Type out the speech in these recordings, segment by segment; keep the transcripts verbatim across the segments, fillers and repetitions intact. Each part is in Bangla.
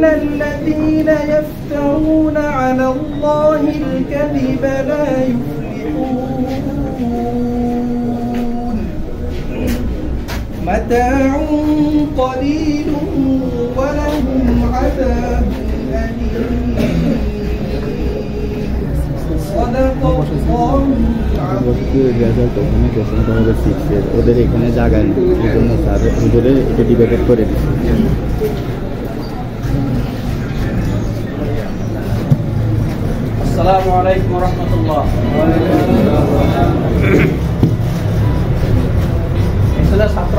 إن الذين يفترون على الله الكذب لا يفلحون. متاع قليل ولهم عذاب أليم. السلام عليكم ورحمة الله. إنسان سافر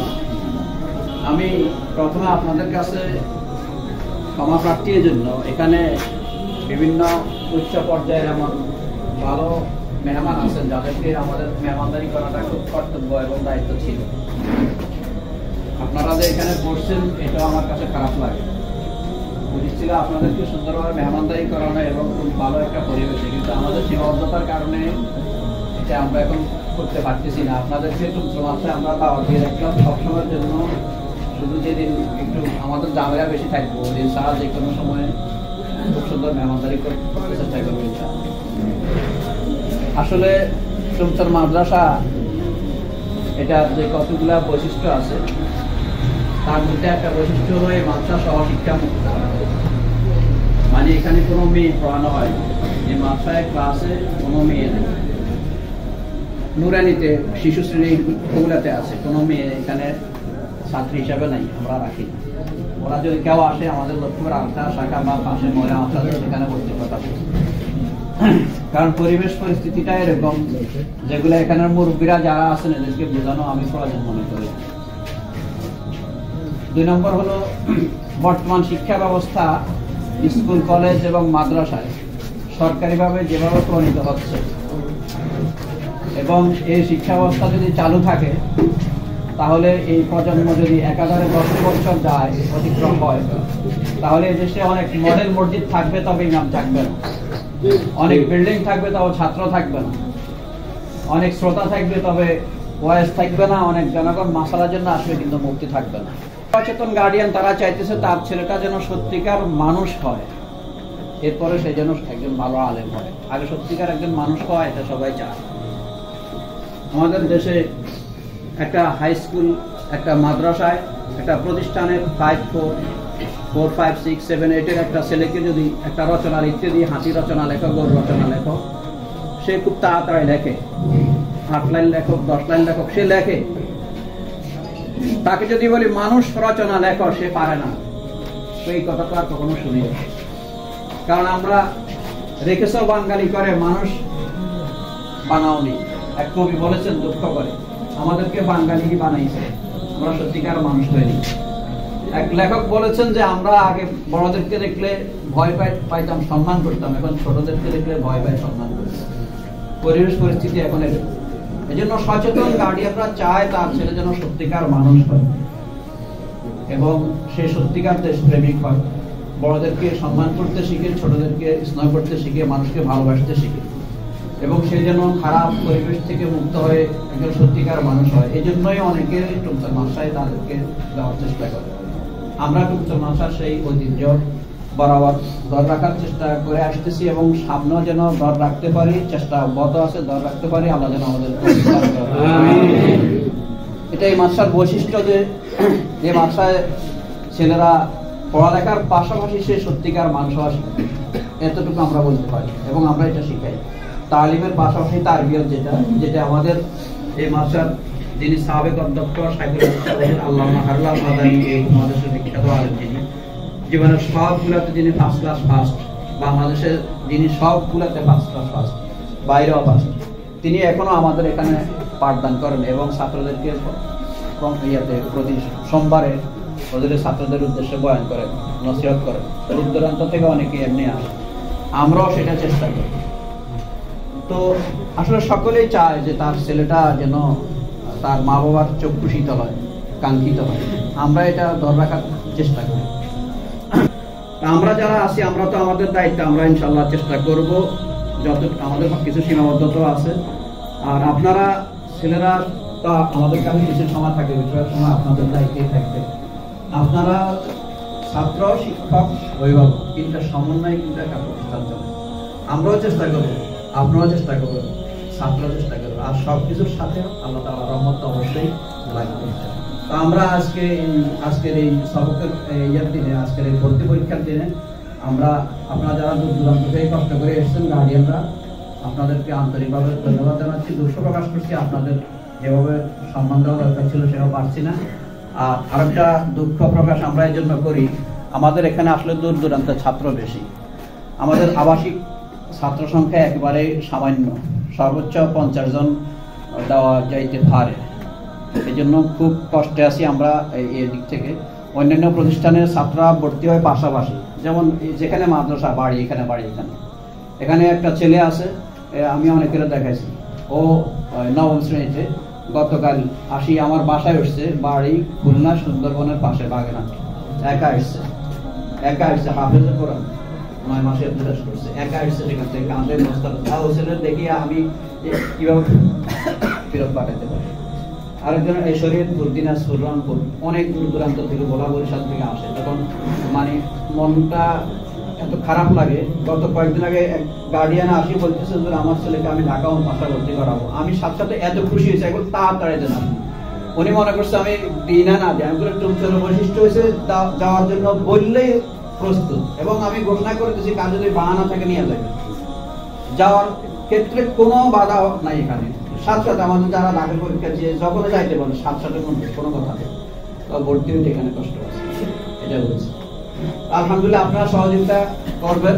আমি প্রথমে আপনাদের কাছে ক্ষমা প্রার্থীর জন্য এখানে বিভিন্ন উচ্চ পর্যায়ের এমন ভালো মেহমান আছেন যাদেরকে আমাদের মেহমানদারি করাটা খুব কর্তব্য এবং দায়িত্ব ছিল। আপনারা যে এখানে বসছেন এটাও আমার কাছে খারাপ লাগে। উচিত ছিল আপনাদেরকে সুন্দরভাবে মেহমানদারি করানো এবং খুব ভালো একটা পরিবেশে, কিন্তু আমাদের সীমাবদ্ধতার কারণে এটা আমরা এখন করতে পারতেছি না। আপনাদেরকে শুধুমাত্র আমরা দাওয়াত দিয়ে রাখলাম সবসময়ের জন্য, শুধু যেদিন একটু আমাদের জামেলা বেশি থাকবো ওদিন সারা যে কোনো সময়ে খুব সুন্দর মেহমানদারি করতে চেষ্টা করবো। আসলে চুমচর মাদ্রাসা এটার যে কতগুলা বৈশিষ্ট্য আছে তার মধ্যে একটা বৈশিষ্ট্য হয়ে মাদ্রাসা সহ শিক্ষামুক্ত, মানে এখানে কোনো মেয়ে পড়ানো হয় না। যে মাদ্রাসায় ক্লাসে কোনো মেয়ে নেই, নুরানিতে শিশু শ্রেণীর ওগুলাতে আছে, কোনো মেয়ে এখানে ছাত্রী হিসাবে নাই, আমরা রাখি না। ওরা যদি কেউ আসে আমাদের লক্ষ্যের আলতা শাখা বা পাশে ময়লা আসাদের সেখানে বলতে কথা, কারণ পরিবেশ পরিস্থিতিটা এরকম যেগুলো এখানের মুরব্বীরা যারা আছেন এদেরকে বোঝানো আমি প্রয়োজন মনে করি। দুই নম্বর হলো বর্তমান শিক্ষা ব্যবস্থা স্কুল কলেজ এবং মাদ্রাসায় সরকারিভাবে যেভাবে প্রণীত হচ্ছে এবং এই শিক্ষা ব্যবস্থা যদি চালু থাকে তাহলে এই প্রজন্ম যদি একাধারে দশ বছর যায় অতিক্রম হয় তাহলে এদেশে অনেক মডেল মসজিদ থাকবে তবে ইমাম থাকবে না, অনেক বিল্ডিং থাকবে তবে ছাত্র থাকবে না, অনেক শ্রোতা থাকবে তবে ওয়াইস থাকবে না, অনেক জনগণ মাসালার জন্য আসবে কিন্তু মুক্তি থাকবে না। সচেতন গার্ডিয়ান তারা চাইতেছে তার ছেলেটা যেন সত্যিকার মানুষ হয়, এরপরে সে যেন একজন ভালো আলেম হয়। আগে সত্যিকার একজন মানুষ হয় এটা সবাই চায়। আমাদের দেশে একটা হাই স্কুল একটা মাদ্রাসায় একটা প্রতিষ্ঠানের five four four five six seven এইটের একটা ছেলেকে যদি একটা রচনা লিখতে দিয়ে হাসি রচনা লেখো গরু রচনা লেখো সে খুব তাড়াতাড়ি লেখে, আট লাইন লেখক দশ লাইন লেখক সে লেখে। তাকে যদি বলি মানুষ রচনা লেখো সে পারে না, এই কথাটা আর কখনো শুনি না। কারণ আমরা রেখেছ বাঙালি করে মানুষ বানাওনি, এক কবি বলেছেন দুঃখ করে আমাদেরকে বাঙালি বানাইছে, আমরা সত্যিকার মানুষ হয়নি। এক লেখক বলেছেন যে আমরা আগে বড়দেরকে দেখলে ভয় পাইতাম সম্মান করতাম, এখন ছোটদেরকে দেখলে ভয় পাই সম্মান করতাম। পরিবেশ পরিস্থিতি এখন এরকম, এই জন্য সচেতন গার্ডিয়ানরা চায় তার ছেলে যেন সত্যিকার মানুষ হয় এবং সে সত্যিকার দেশপ্রেমিক হয়, বড়দেরকে সম্মান করতে শিখে ছোটদেরকে স্নেহ করতে শিখে মানুষকে ভালোবাসতে শিখে এবং সে যেন খারাপ পরিবেশ থেকে মুক্ত হয়ে একজন সত্যিকার মানুষ হয়। এই জন্যই অনেকে টুমচর মাদ্রাসায় তাদেরকে দেওয়ার চেষ্টা করে। আমরা টুমচর মাদ্রাসার সেই ঐতিহ্য বরাবর ধরে রাখার চেষ্টা করে আসতেছি এবং সামনেও যেন ধরে রাখতে পারি, চেষ্টা অব্যাহত আছে, ধরে রাখতে পারি। আল্লাহ যেন আমাদের এটা এই মাদ্রাসার বৈশিষ্ট্য যে এই মাদ্রাসায় ছেলেরা পড়ালেখার পাশাপাশি সে সত্যিকার মানুষ হয় এতটুকু আমরা বলতে পারি এবং আমরা এটা শিখাই। তালিমের পাশাপাশি তারবিয়ত যেটা যেটা আমাদের এই মাদ্রাসার যিনি সাবেক অধ্যক্ষ আল্লামা হারুন মাদানি এই মাদ্রাসা বিখ্যাত আলেম যিনি জীবনের সবগুলোতে যিনি ফার্স্ট ক্লাস ফার্স্ট, বাংলাদেশের যিনি সবগুলোতে ফার্স্ট ক্লাস ফার্স্ট বাইরেও ফার্স্ট, তিনি এখনো আমাদের এখানে পাঠদান করেন এবং ছাত্রদেরকে প্রতি সোমবারে যদি ছাত্রদের উদ্দেশ্যে বয়ান করেন, নসিহত করেন, দূর দূরান্ত থেকে অনেকে এমনি আসে, আমরাও সেটা চেষ্টা করি। তো আসলে সকলেই চায় যে তার ছেলেটা যেন তার মা বাবার চক্ষু শীতল হয়, কাঙ্ক্ষিত হয়, আমরা এটা ধরে রাখার চেষ্টা করি। আমরা যারা আছি আমরা তো আমাদের দায়িত্ব, আমরা ইনশাল্লাহ চেষ্টা করব, যত আমাদের কিছু সীমাবদ্ধতাও আছে। আর আপনারা ছেলেরা তা আমাদের কাছে কিছু সময় থাকে, বেশিরভাগ সময় আপনাদের দায়িত্বেই থাকবে। আপনারা ছাত্র, শিক্ষক, অভিভাবক, তিনটা সমন্বয় কিন্তু একটা প্রতিষ্ঠান চলে। আমরাও চেষ্টা করবো, আপনারাও চেষ্টা করবেন, ছাত্ররাও চেষ্টা করবেন, আর সব কিছুর সাথে আল্লাহ তাআলার রহমত অবশ্যই লাগবে। তো আমরা আজকে আজকের এই সবকের ইয়ার দিনে, আজকের এই ভর্তি পরীক্ষার দিনে আমরা আপনারা যারা দূর দূরান্ত থেকে কষ্ট করে এসেছেন গার্ডিয়ানরা, আপনাদেরকে আন্তরিকভাবে ধন্যবাদ জানাচ্ছি, দুঃখ প্রকাশ করছি। আপনাদের যেভাবে সম্মান দেওয়া দরকার ছিল সেভাবে পারছি না। আর আরেকটা দুঃখ প্রকাশ আমরা এই জন্য করি, আমাদের এখানে আসলে দূর দূরান্ত ছাত্র বেশি, আমাদের আবাসিক ছাত্র সংখ্যা একেবারে সামান্য, সর্বোচ্চ পঞ্চাশ জন দেওয়া যাইতে পারে। এই জন্য খুব কষ্টে আছি আমরা এই দিক থেকে। অন্যান্য প্রতিষ্ঠানের ছাত্ররা ভর্তি হয় পাশাপাশি, যেমন যেখানে মাদ্রাসা বাড়ি এখানে বাড়ি এখানে এখানে একটা ছেলে আছে, আমি অনেকেরও দেখাইছি, ও নবম শ্রেণীতে, গতকাল আসি আমার বাসায় উঠছে, বাড়ি খুলনা সুন্দরবনের পাশে বাগেরহাট, একা আসছে একা আসছে হাফেজে কোরআন, নয় মাসে অভ্যাস করছে, একা আসছে সেখান থেকে কাঁধে বস্তা তাও ছেলে দেখি আমি কীভাবে ফেরত পাঠাতে পারি। আরেকজন এই শরীয়তপুর, দিনাজপুর, রংপুর, অনেক দূর দূরান্ত থেকে, ভোলা বরিশাল থেকে আসে, তখন মানে মনটা এত খারাপ লাগে। গত কয়েকদিন আগে এক গার্ডিয়ান আসি বলতেছে আমার ছেলেকে আমি ঢাকা ও ভাষা ভর্তি করাবো, আমি সাথে সাথে এত খুশি হয়েছি, এখন তাড়াতাড়ি দিলাম। উনি মনে করছে আমি দিই না না দিই, আমি বলে টুকচল বৈশিষ্ট্য হয়েছে, যাওয়ার জন্য বললেই প্রস্তুত, এবং আমি ঘোষণা করে দিয়েছি কার যদি বাহানা থাকে নিয়ে যাবে, যাওয়ার ক্ষেত্রে কোনো বাধা নাই। এখানে সাথে সাথে আমাদের যারা দাখিল পরীক্ষা যে যখন যাইতে পারে সাথে সাথে কোনো কথা নেই, তবে ভর্তি হইতে এখানে কষ্ট আছে, এটা বলছি। আলহামদুলিল্লাহ আপনারা সহযোগিতা করবেন,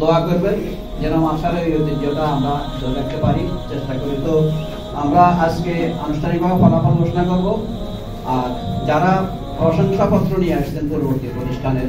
দোয়া করবেন, যেন আসার এই ঐতিহ্যটা আমরা ধরে রাখতে পারি, চেষ্টা করি। তো আমরা আজকে আনুষ্ঠানিকভাবে ফলাফল ঘোষণা করব। আর যারা প্রশংসাপত্র নিয়ে আসছেন পরবর্তী প্রতিষ্ঠানের,